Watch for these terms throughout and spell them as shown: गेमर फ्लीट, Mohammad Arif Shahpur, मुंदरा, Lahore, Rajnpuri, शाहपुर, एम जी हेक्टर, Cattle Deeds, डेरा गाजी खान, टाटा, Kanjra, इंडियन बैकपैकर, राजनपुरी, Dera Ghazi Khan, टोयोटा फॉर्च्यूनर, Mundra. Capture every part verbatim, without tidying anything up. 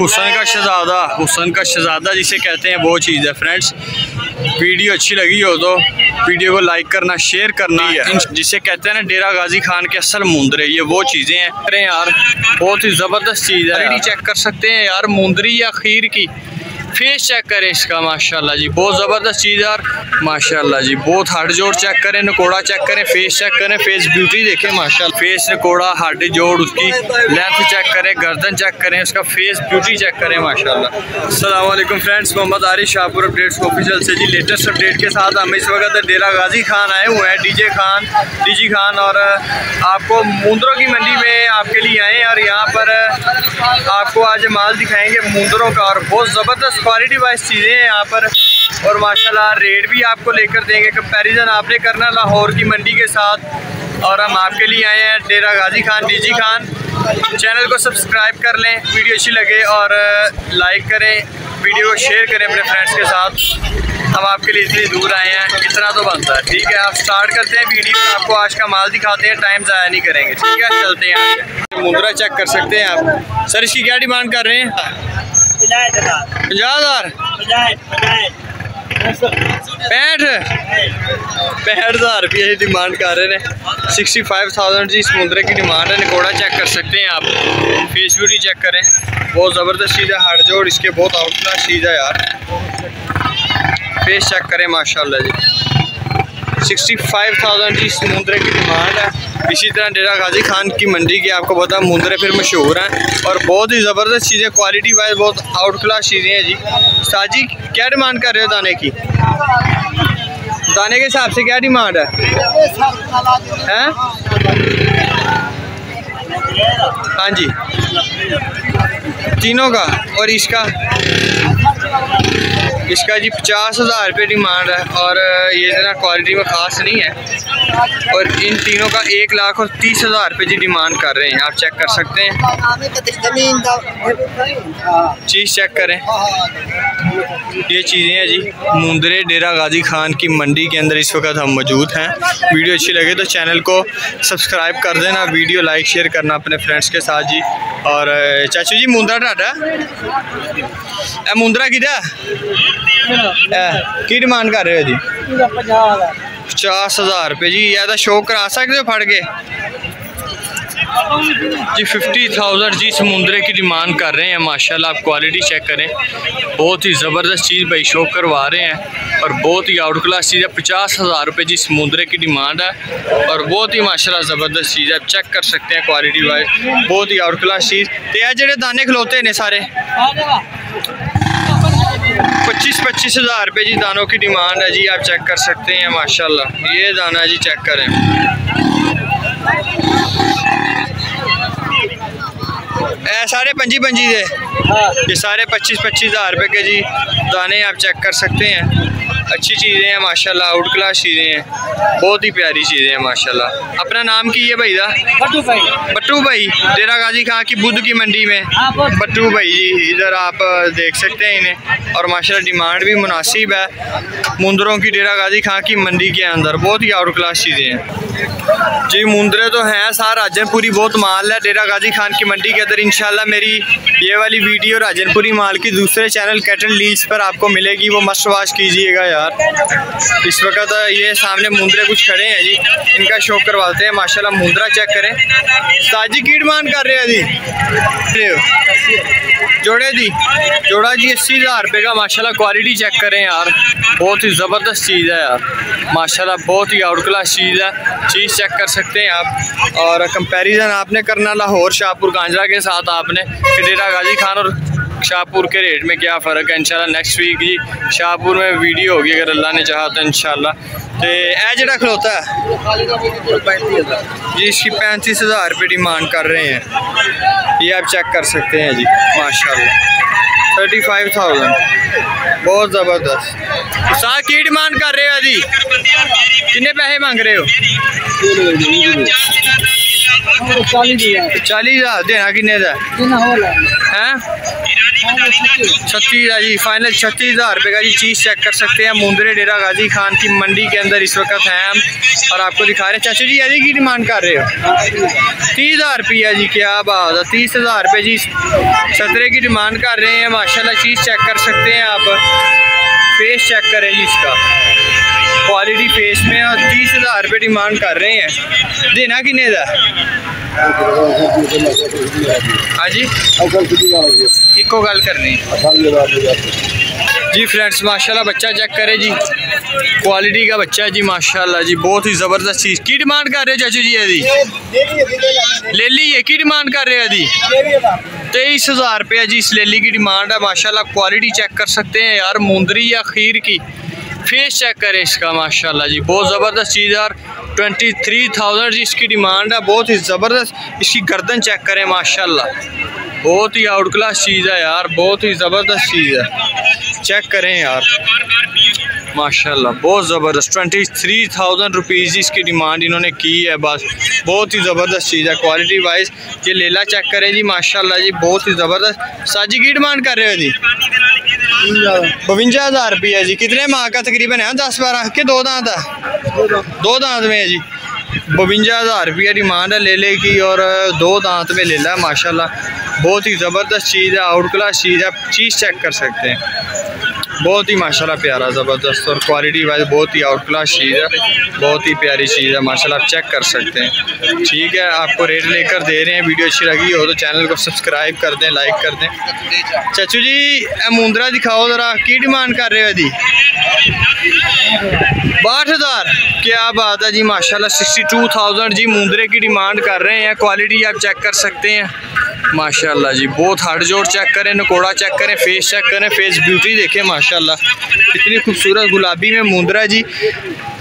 हुसन का शहजादा, हुसन का शहजादा जिसे कहते हैं वो चीज़ है फ्रेंड्स। वीडियो अच्छी लगी हो तो वीडियो को लाइक करना, शेयर करना है। जिसे कहते हैं ना डेरा गाजी खान के असल मुंदरे, ये वो चीज़ें हैं अरे यार बहुत ही ज़बरदस्त चीज़ है। चेक कर सकते हैं यार मुंदरी या खीर की फेस चेक करें इसका, माशाल्लाह जी बहुत ज़बरदस्त चीज़ यार, माशाल्लाह जी बहुत हार्ड जोड़ चेक करें, नकोड़ा चेक करें, फेस चेक करें, फेस ब्यूटी देखें माशाल्लाह, फेस नकोड़ा हार्ड जोड़ उसकी लेंथ चेक करें, गर्दन चेक करें, उसका फेस ब्यूटी चेक करें माशाल्लाह। अस्सलाम वालेकुम friends, Mohammad Arif शाहपुर updates official से जी लेटेस्ट अपडेट के साथ हम इस वक्त डेरा गाजी खान आए हुए हैं, डीजे खान डीजी खान और आपको मुंद्रों की मंडी में आपके लिए आए और यहाँ पर आपको आज माल दिखाएँगे मुंद्रों का, और बहुत ज़बरदस्त क्वालिटी वाइज चीज़ें हैं यहाँ पर, और माशाल्लाह रेट भी आपको लेकर देंगे, कंपैरिजन आपने करना लाहौर की मंडी के साथ। और हम आपके लिए आए हैं डेरा गाजी खान डीजी खान। चैनल को सब्सक्राइब कर लें, वीडियो अच्छी लगे और लाइक करें, वीडियो को शेयर करें अपने फ्रेंड्स के साथ। हम आपके लिए इतनी दूर आए हैं, इतना तो बनता है। ठीक है आप स्टार्ट करते हैं वीडियो, आपको आज का माल दिखाते हैं, टाइम ज़ाया नहीं करेंगे। ठीक है चलते हैं, मुंद्रा चेक कर सकते हैं आप। सर इसकी क्या डिमांड कर रहे हैं? पचास हज़ार, पैंठ पैंठ हज़ार रुपये डिमांड कर रहे हैं, सिक्सटी फाइव थाउजेंड जी इस मुंद्रे की डिमांड है। नकोड़ा चेक कर सकते हैं आप, फेस ब्यूटी चेक करें, बहुत ज़बरदस्त चीज़ है, हार्ड जोड़ इसके बहुत आउटलास्ट चीज़ है यार, फेस चेक करें माशाल्लाह जी, सिक्सटी फाइव थाउजेंड जी इस मुंद्रे की डिमांड है। इसी तरह डेरा गाजी खान की मंडी के आपको पता मुंद्रे फिर मशहूर हैं, और बहुत ही ज़बरदस्त चीज़ें क्वालिटी वाइज बहुत आउट क्लास चीज़ें हैं जी। साथ जी क्या डिमांड कर रहे हो दाने की? दाने के हिसाब से क्या डिमांड है? हैं हाँ जी तीनों का, और इसका इसका जी पचास हज़ार रुपये डिमांड है, और ये ज़रा क्वालिटी में ख़ास नहीं है, और इन तीनों का एक लाख और तीस हज़ार रुपये जी डिमांड कर रहे हैं। आप चेक कर सकते हैं, चीज़ चेक करें, ये चीज़ें हैं जी मुंद्रे डेरा गाजी खान की मंडी के अंदर इस वक्त हम मौजूद हैं। वीडियो अच्छी लगे तो चैनल को सब्सक्राइब कर देना, वीडियो लाइक शेयर करना अपने फ्रेंड्स के साथ जी। और चाचू जी मुंद्रा ढाडा मुंद्रा कि की डिमांड कर रहे हो जी? पचास हज़ार रुपये जी। ज़्यादा शौक करा सकते हो फट के जी, फिफ्टी थाउजेंड जी समुंदरे की डिमांड कर रहे हैं माशाल्लाह। आप क्वालिटी चेक करें, बहुत ही ज़बरदस्त चीज़ भाई शौक करवा रहे हैं, और बहुत ही आउट क्लास चीज़ है। पचास हज़ार रुपये जी समुंदरे की डिमांड है, और बहुत ही माशाल्लाह ज़बरदस्त चीज़ है। आप चेक कर सकते हैं क्वालिटी वाइज बहुत ही आउट क्लास चीज़। तो यार जो दाने खलोते ने सारे पच्चीस पच्चीस हज़ार रुपये जी दानों की डिमांड है जी। आप चेक कर सकते हैं माशाल्लाह, ये दाना जी चेक करें, ए सारे पंजी पंजी दे ये सारे पच्चीस पच्चीस हज़ार रुपये के जी दाने। आप चेक कर सकते हैं, अच्छी चीज़ें हैं माशाल्लाह, आउट क्लास चीज़ें हैं, बहुत ही प्यारी चीज़ें हैं माशाल्लाह। अपना नाम की है भाई दा? बट्टू भाई, बट्टू भाई डेरा गाजी खां की बुध की मंडी में बट्टू भाई जी, इधर आप देख सकते हैं इन्हें, और माशाल्लाह डिमांड भी मुनासिब है मुंद्रों की डेरा गाजी खां की मंडी के अंदर। बहुत ही आउट क्लास चीज़ें हैं जी। मुंद्रे तो हैं सार, राजनपुरी बहुत माल है डेरा गाजी खान की मंडी के अंदर। इंशाल्लाह मेरी ये वाली वीडियो राजनपुरी माल की दूसरे चैनल कैटल डीड्स पर आपको मिलेगी, वो मस्ट वॉच कीजिएगा यार। इस वक्त ये सामने मुंद्रे कुछ खड़े हैं जी, इनका शौक करवाते हैं माशाल्लाह। मुंद्रा चेक करें, ताजी की डिमांड कर रहे हैं जी? जोड़े जी जोड़ा जी अस्सी हज़ार रुपये का माशाल्लाह। क्वालिटी चेक करें यार, बहुत ही ज़बरदस्त चीज़ है यार माशाल्लाह, बहुत ही आउट क्लास चीज़ है। चीज़ चेक कर सकते हैं आप, और कंपैरिजन आपने करना लाहौर शाहपुर कांजरा के साथ आपने, डेरा गाजी खान और शाहपुर के रेट में क्या फ़र्क है। इंशाल्लाह नेक्स्ट वीक जी शाहपुर में वीडियो होगी अगर अल्लाह ने चाहा तो इंशाल्लाह। तो ए जड़ा खलोता है जी, इसकी पैंतीस हज़ार रुपये डिमांड कर रहे हैं, ये आप चेक कर सकते हैं जी माशाल्लाह। थर्टी फाइव थाउजेंड बहुत ज़बरदस्त। साहब की डिमांड कर रहे हो जी? कितने पैसे मांग रहे हो? चालीस हज़ार देना। किन्ने का है? छत्तीस जी फाइनल छत्तीस हज़ार रुपये का जी चीज़ चेक कर सकते हैं। मुंद्रे डेरा गाजी खान की मंडी के अंदर इस वक्त हैं हम और आपको दिखा रहे हैं। चाचा जी अजय की डिमांड कर रहे हो तीस हज़ार रुपया जी, क्या बात है, तीस हज़ार रुपये जी सत्रह की डिमांड कर रहे हैं। माशाल्लाह चीज़ चेक कर सकते हैं आप, फेस चेक करें जी इसका, क्वालिटी फेस में, और तीस हज़ार रुपये डिमांड कर रहे हैं। देना किन्ने का हाँ जी, इको गल करनी जी। फ्रेंड्स माशाल्लाह बच्चा चेक करे जी, क्वालिटी का बच्चा है जी माशाल्लाह जी, बहुत ही ज़बरदस्त चीज़। की डिमांड कर रहे हो चाचू जी? अभी ले लीजिए, की डिमांड कर रहे हो अभी? तेईस हज़ार रुपया जी इस लेली की डिमांड है। माशाल्लाह क्वालिटी चेक कर सकते हैं यार, मुंदरी या खीर की, फेस चेक करें इसका माशाल्लाह जी, बहुत ज़बरदस्त चीज़ यार। ट्वेंटी थ्री थाउजेंड जी इसकी डिमांड है, बहुत ही ज़बरदस्त। इसकी गर्दन चेक करें माशाल्लाह, बहुत ही आउट क्लास चीज़ है यार, बहुत ही ज़बरदस्त चीज़ है, चेक करें यार माशाल्लाह, बहुत ज़बरदस्त। ट्वेंटी थ्री थाउजेंड रुपीज़ जी इसकी डिमांड इन्होंने की है बस, बहुत ही ज़बरदस्त चीज़ है क्वालिटी वाइज। ये लेला चेक करें जी माशाल्लाह जी, बहुत ही ज़बरदस्त। साजी की डिमांड कर रहे हो जी? बवंजा हज़ार रुपया जी। कितने माह का तकरीबन है? दस बारह के, दो दांत है, दो दांत में है जी। बवंजा हज़ार रुपया डिमांड है लेले की और दो दांत में लेला है माशाल्लाह, बहुत ही ज़बरदस्त चीज़ है, आउट क्लास चीज़ है। आप चीज़ चेक कर सकते हैं, बहुत ही माशाल्लाह प्यारा, ज़बरदस्त, और क्वालिटी वाइज बहुत ही आउट क्लास चीज़ है, बहुत ही प्यारी चीज़ है माशाल्लाह, आप चेक कर सकते हैं। ठीक है, आपको रेट लेकर दे रहे हैं। वीडियो अच्छी लगी हो तो चैनल को सब्सक्राइब कर दें, लाइक कर दें। चाचू जी मुंद्रा दिखाओ ज़रा, की डिमांड कर रहे हो जी? बाहठ हज़ार, क्या बात है जी माशाल्लाह। सिक्सटी टू थाउजेंड जी मुंद्रे की डिमांड कर रहे हैं, क्वालिटी आप चेक कर सकते हैं माशाल्लाह जी, बहुत हार्ड जोड़ चेक करें, नकोड़ा चेक करें, फेस चेक करें, फेस ब्यूटी देखें माशाल्लाह, इतनी खूबसूरत गुलाबी में मुंद्रा जी।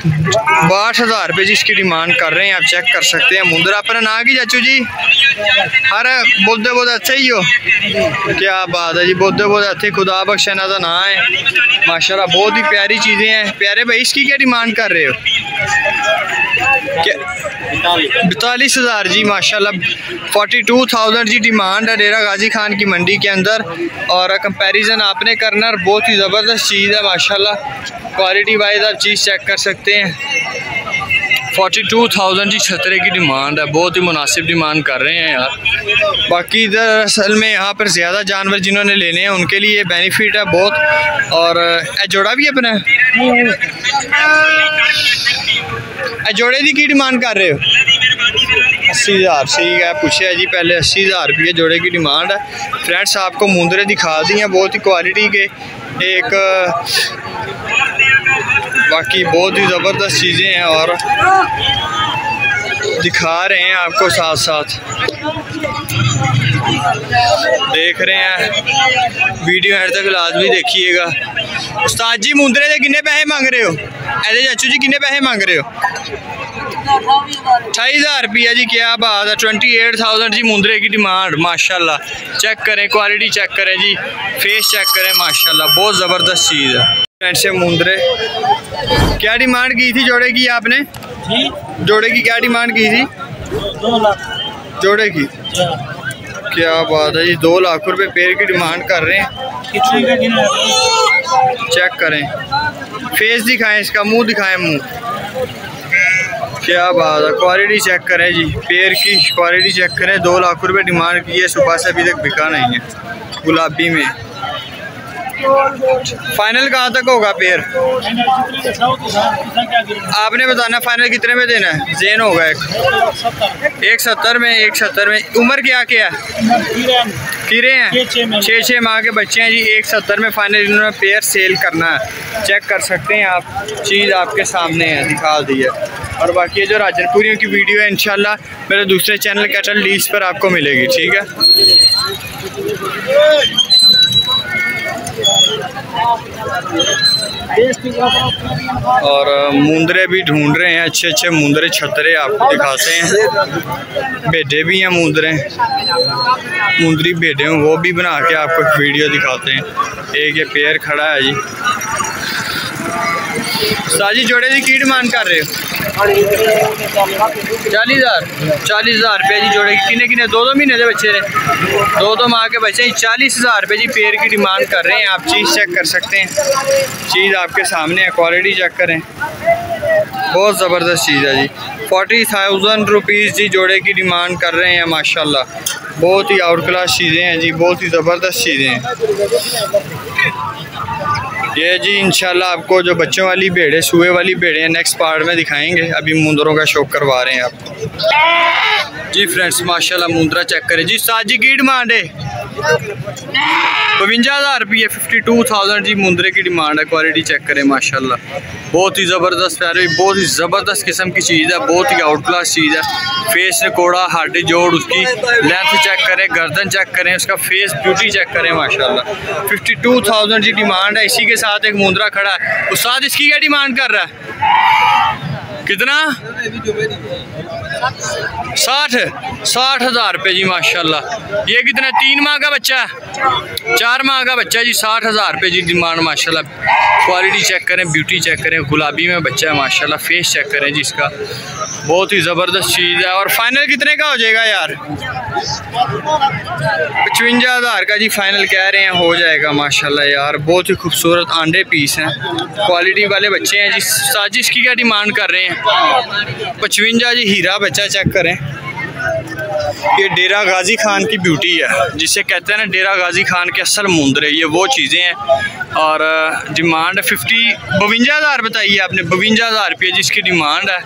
बारह हज़ार रुपये जी इसकी डिमांड कर रहे हैं, आप चेक कर सकते हैं। मुंद्रा अपना ना की चाचू जी? अरे बोलते बोलते अच्छा ही हो, क्या बात है जी, बोलते बोलते अच्छे, खुदा बख्शना का ना है माशाल्लाह, बहुत ही प्यारी चीज़ें हैं। प्यारे भाई इसकी क्या डिमांड कर रहे हो? बतालीस हज़ार जी माशाल्लाह। फोर्टी टू थाउजेंड जी डिमांड है डेरा गाजी खान की मंडी के अंदर, और कंपैरिजन आपने करना, बहुत ही ज़बरदस्त चीज़ है माशाल्लाह, क्वालिटी वाइज आप चीज़ चेक कर सकते हैं। फोर्टी टू थाउजेंड जी छतरे की डिमांड है, बहुत ही मुनासिब डिमांड कर रहे हैं यार। बाकी दरअसल में यहाँ पर ज़्यादा जानवर जिन्होंने लेने हैं उनके लिए बेनिफिट है बहुत। और जोड़ा भी अपना जोड़े की की डिमांड कर रहे हो? अस्सी हज़ार, ठीक है, पूछे जी पहले। अस्सी हज़ार रुपये जोड़े की डिमांड है। फ्रेंड्स आपको मुंदरे दिखा दी हैं, बहुत ही क्वालिटी के, एक बाकी बहुत ही ज़बरदस्त चीज़ें हैं, और दिखा रहे हैं आपको साथ साथ, देख रहे हैं वीडियो हर तक लाजमी देखिएगा। उस्ताद जी मुंदरे से कितने पैसे मांग रहे हो? अरे चाचू जी कितने पैसे मांग रहे हो? अठाई हज़ार रुपया जी, क्या बात है। ट्वेंटी एट थाउजेंड जी मुंद्रे की डिमांड माशाल्लाह, चेक करें, क्वालिटी चेक करें जी, फेस चेक करें माशाल्लाह, बहुत ज़बरदस्त चीज़ है। फ्रेंड्स से मुंद्रे क्या डिमांड की थी जोड़े की आपने जी? जोड़े की क्या डिमांड की थी? दो लाख जोड़े की, क्या बात है जी, दो लाख रुपये पेड़ की डिमांड कर रहे हैं। चेक करें, फेस दिखाएँ इसका, मुँह दिखाएँ, मुँह, क्या बात है, क्वालिटी चेक करें जी, पेयर की क्वालिटी चेक करें। दो लाख रुपए डिमांड की है, सुबह से अभी तक बिका नहीं है, गुलाबी में। फाइनल कहाँ तक होगा पेयर? आपने बताना फाइनल कितने में देना है? जेन होगा एक एक सत्तर में, एक सत्तर में। उम्र क्या क्या है? कीरे हैं, छः छः माह के बच्चे हैं जी। एक सत्तर में फाइनल इन्होंने पेयर सेल करना है, चेक कर सकते हैं आप, चीज़ आपके सामने है, दिखा दी है। और बाकी जो राजनपुरियों की वीडियो है इंशाल्लाह मेरे दूसरे चैनल कैटल डीड्स पर आपको मिलेगी, ठीक है। और मुंदरे भी ढूंढ रहे हैं, अच्छे अच्छे मुंदरे छतरे आपको दिखाते हैं। बेटे भी हैं मुंदरे, मुंदरी भेड़े हूँ, वो भी बना के आपको एक वीडियो दिखाते हैं। एक ये पेयर खड़ा है जी। साजी जोड़े की की डिमांड कर रहे हो? चालीस हज़ार चालीस हज़ार रुपये जी जोड़े की। किन्ने किन्ने दो दो महीने के बच्चे ने, दो दो माह के बच्चे चालीस हज़ार रुपये जी पेड़ की डिमांड कर रहे हैं। आप चीज़ चेक कर सकते हैं, चीज़ आपके सामने है, क्वालिटी चेक करें, बहुत ज़बरदस्त चीज़ है जी। फोर्टी थाउजेंड रुपीज़ जी जोड़े की डिमांड कर रहे हैं। माशाल्लाह बहुत ही आउट क्लास चीज़ें हैं जी, बहुत ही ज़बरदस्त चीज़ें हैं ये जी। इंशाल्लाह आपको जो बच्चों वाली भेड़े, सूए वाली भेड़े नेक्स्ट पार्ट में दिखाएंगे, अभी मुंदरों का शौक करवा रहे हैं आपको जी। फ्रेंड्स माशाल्लाह मुंदरा चेक करें जी, साजी की डिमांड है पचवंजा हज़ार रुपये, फिफ्टी टू थाउजेंड जी मुंदरे की डिमांड है। क्वालिटी चेक करें माशाल्लाह, बहुत ही ज़बरदस्त प्यारी, बहुत ही ज़बरदस्त किस्म की चीज़ है, बहुत ही आउट क्लास चीज़ है। फेस कोड़ा, हाडी जोड़, उसकी लेंथ चेक करें, गर्दन चेक करें, उसका फेस ब्यूटी चेक करें माशाल्लाह। फिफ्टी टू थाउजेंड जी डिमांड है। इसी के साथ एक मुंदरा खड़ा है। उस्ताद इसकी क्या डिमांड कर रहा है? कितना? साठ साठ हज़ार रुपये जी माशाल्लाह। ये कितना, तीन माह का बच्चा है, चार माह का बच्चा है जी, साठ हज़ार रुपये जी डिमांड माशाल्लाह। क्वालिटी चेक करें, ब्यूटी चेक करें, गुलाबी में बच्चा है माशाल्लाह, फेस चेक करें जी इसका, बहुत ही ज़बरदस्त चीज़ है। और फाइनल कितने का हो जाएगा यार? पचवंजा हज़ार का जी फाइनल कह रहे हैं, हो जाएगा माशाल्लाह यार। बहुत ही खूबसूरत आंडे पीस हैं, क्वालिटी वाले बच्चे हैं जी। साजिश की क्या डिमांड कर रहे हैं? पचवंजा जी। हीरा बच्चा चेक करें, ये डेरा गाजी खान की ब्यूटी है, जिसे कहते हैं ना डेरा गाजी खान के असल मुंदरे, ये वो चीज़ें हैं। और डिमांड फिफ्टी बवंजा हज़ार बताइए आपने, बवंजा हज़ार रुपये जिसकी डिमांड है।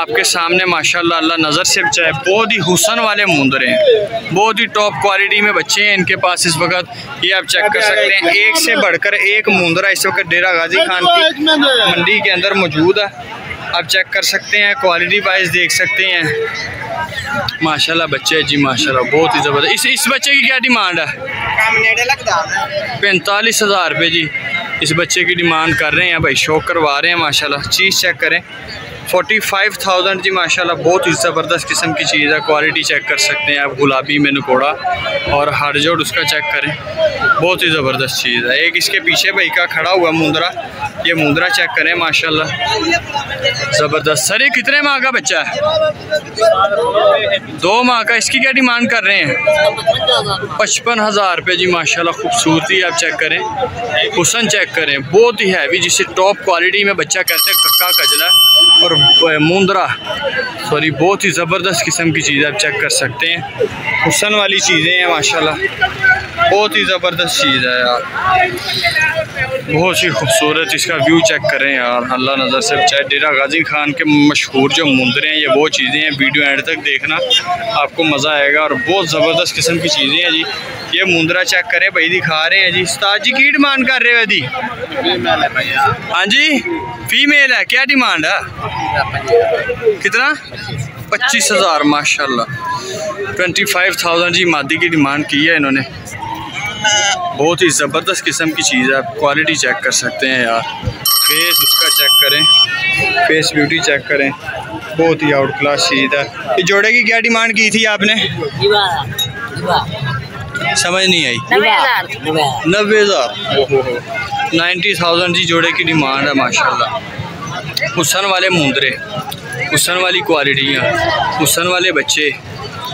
आपके सामने माशाल्लाह, अल्लाह नज़र से बचाए, बहुत ही हुसन वाले मुंदरे हैं, बहुत ही टॉप क्वालिटी में बच्चे हैं इनके पास इस वक्त। ये आप चेक कर सकते हैं, एक से बढ़कर एक मुंदरा इस वक्त डेरा गाजी खान की मंडी के अंदर मौजूद है। आप चेक कर सकते हैं, क्वालिटी वाइज देख सकते हैं माशाल्लाह बच्चे जी माशाल्लाह, बहुत ही ज़बरदस्त। इस इस बच्चे की क्या डिमांड है? पैंतालीस हज़ार रुपये जी इस बच्चे की डिमांड कर रहे हैं भाई, शौक करवा रहे हैं माशाल्लाह। चीज़ चेक करें, फोर्टी फाइव थाउजेंड जी माशाल्लाह, बहुत ही ज़बरदस्त किस्म की चीज़ है। क्वालिटी चेक कर सकते हैं आप, गुलाबी में नकोड़ा और हर जोड़ उसका चेक करें, बहुत ही ज़बरदस्त चीज़ है। एक इसके पीछे भाई का खड़ा हुआ मुंदरा, ये मुंदरा चेक करें माशाल्लाह, ज़बरदस्त। सर ये कितने माह का बच्चा है? दो माह का। इसकी क्या डिमांड कर रहे हैं? पचपन हज़ार रुपये जी माशाल्लाह। खूबसूरती आप चेक करें, हुसन चेक करें, बहुत ही हैवी, जिसे टॉप क्वालिटी में बच्चा कहते हैं कक्का कजला और मुंदरा, सॉरी, बहुत ही ज़बरदस्त किस्म की चीज़ आप चेक कर सकते हैं, हुसन वाली चीज़ें हैं माशाल्लाह, बहुत ही ज़बरदस्त चीज़ है यार, बहुत ही खूबसूरत। इसका व्यू चेक करें यार, अल्लाह नज़र से बचाए। डेरा गाजी खान के मशहूर जो मुंदरे हैं ये वो चीज़ें हैं। वीडियो एंड तक देखना, आपको मज़ा आएगा, और बहुत ज़बरदस्त किस्म की चीज़ें हैं जी। ये मुंदरा चेक करें भाई, दिखा रहे हैं जी। उस्ताद जी की डिमांड कर रहे हो जी? हाँ जी, फीमेल है। क्या डिमांड है? कितना? पच्चीस हज़ार माशाल्लाह। ट्वेंटी फाइव थाउजेंड जी मादी की डिमांड की है इन्होंने। बहुत ही ज़बरदस्त किस्म की चीज़ है, आप क्वालिटी चेक कर सकते हैं यार, फेस उसका चेक करें, फेस ब्यूटी चेक करें, बहुत ही आउट क्लास चीज़ है। ये जोड़े की क्या डिमांड की थी आपने? समझ नहीं आई। नब्बे हज़ार, नाइन्टी थाउजेंड जी जोड़े की डिमांड है माशाल्लाह। हुसन वाले मुंदरे, हुसन वाली क्वालिटियाँ, हुसन वाले बच्चे,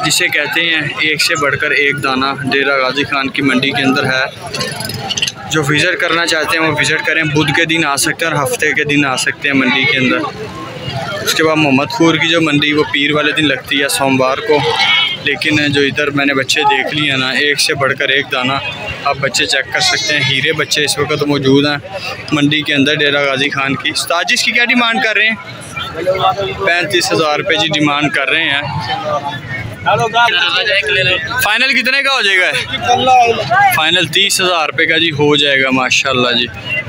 जिसे कहते हैं एक से बढ़कर एक दाना डेरा गाजी खान की मंडी के अंदर है। जो विज़िट करना चाहते हैं वो विज़िट करें। बुध के दिन आ सकते हैं और हफ्ते के दिन आ सकते हैं मंडी के अंदर। उसके बाद मोहम्मदपुर की जो मंडी वो पीर वाले दिन लगती है, सोमवार को। लेकिन जो इधर मैंने बच्चे देख लिए हैं ना, एक से बढ़कर एक दाना, आप बच्चे चेक कर सकते हैं। हीरे बच्चे इस वक्त मौजूद हैं मंडी के अंदर डेरा गाजी खान की। साजिश की क्या डिमांड कर रहे हैं? पैंतीस हज़ार रुपये जी डिमांड कर रहे हैं। फाइनल कितने का हो जाएगा? फाइनल तीस हज़ार रुपये का जी हो जाएगा माशाल्लाह जी।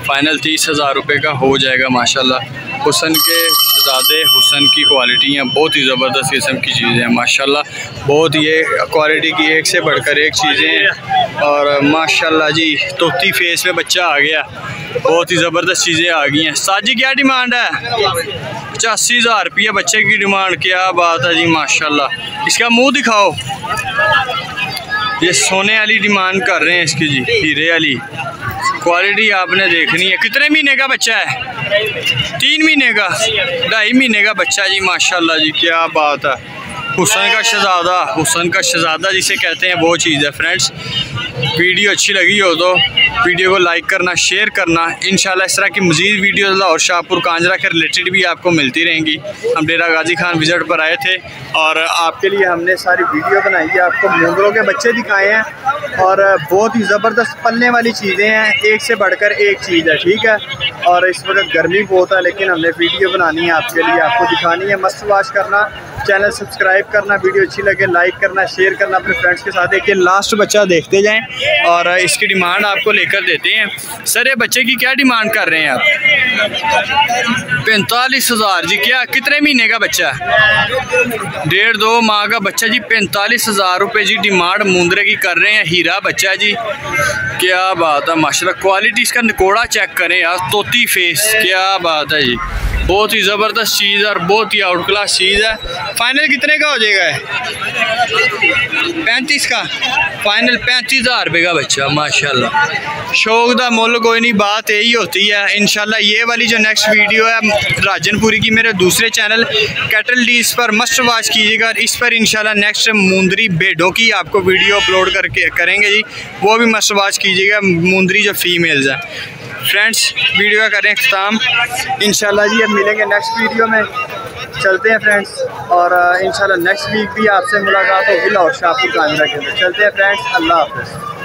फाइनल तीस हज़ार रुपये का हो जाएगा माशाल्लाह। हुसन के ज़्यादा हुसन की क्वालिटियाँ, बहुत ही ज़बरदस्त किस्म की चीज़ें हैं माशाल्लाह। बहुत ये क्वालिटी की एक से बढ़कर एक चीज़ें हैं। और माशाल्लाह जी तोती फेस में बच्चा आ गया, बहुत ही ज़बरदस्त चीज़ें आ गई हैं। साजी क्या डिमांड है? पचासी हज़ार रुपया बच्चे की डिमांड। क्या बात है जी माशाल्लाह। इसका मुंह दिखाओ, ये सोने वाली डिमांड कर रहे हैं इसकी जी, हीरे वाली। क्वालिटी आपने देखनी है। कितने महीने का बच्चा है? तीन महीने का, ढाई महीने का बच्चा जी, माशाल्लाह जी क्या बात है। हुसन का शहजादा, हुसन का शहजादा जिसे कहते हैं वो चीज़ है। फ्रेंड्स वीडियो अच्छी लगी हो तो वीडियो को लाइक करना, शेयर करना। इंशाल्लाह इस तरह की मज़ीद वीडियोज़ लाहौर, शाहपुर, कांजरा के रिलेटेड भी आपको मिलती रहेंगी। हम डेरा गाजी खान विज़िट पर आए थे और आपके लिए हमने सारी वीडियो बनाई है, आपको मुंद्रों के बच्चे दिखाए हैं और बहुत ही ज़बरदस्त पलने वाली चीज़ें हैं, एक से बढ़कर एक चीज़ है, ठीक है। और इस वक्त गर्मी बहुत है लेकिन हमने वीडियो बनानी है आपके लिए, आपको दिखानी है। मस्त वाश करना, चैनल सब्सक्राइब करना, वीडियो अच्छी लगे लाइक करना, शेयर करना अपने फ्रेंड्स के साथ। देखिए लास्ट बच्चा देखते जाएं और इसकी डिमांड आपको लेकर देते हैं। सर ये बच्चे की क्या डिमांड कर रहे हैं आप? पैंतालीस हज़ार जी। क्या कितने महीने का बच्चा? डेढ़ दो माह का बच्चा जी। पैंतालीस हज़ार रुपये जी डिमांड मुंद्रे की कर रहे हैं। हीरा बच्चा जी, क्या बात है माशाल्लाह। क्वालिटी इसका नकोड़ा चेक करें यार, तोती फेस, क्या बात है जी। बहुत ही ज़बरदस्त चीज़ है और बहुत ही आउट क्लास चीज़ है। फाइनल कितने का हो जाएगा? पैंतीस का फाइनल, पैंतीस हज़ार रुपये का बच्चा माशाल्लाह। शौक दा मुल कोई नहीं, बात यही होती है। इंशाल्लाह ये वाली जो नेक्स्ट वीडियो है राजनपुरी की, मेरे दूसरे चैनल कैटल डीज पर मस्ट वाच कीजिएगा और इस पर इंशाल्लाह नेक्स्ट मुंद्री भेड़ों की आपको वीडियो अपलोड करके करेंगे जी, वो भी मस्ट वाच कीजिएगा। मुंद्री जो फीमेल्स हैं। फ्रेंड्स वीडियो का करें इख्तिताम, इंशाल्लाह जी अब मिलेंगे नेक्स्ट वीडियो में, चलते हैं फ्रेंड्स। और इंशाल्लाह नेक्स्ट वीक भी आपसे मुलाकात होगी लाहौर, शाहपुर, कांजरा के अंदर। चलते हैं फ्रेंड्स, अल्लाह हाफ़िज़।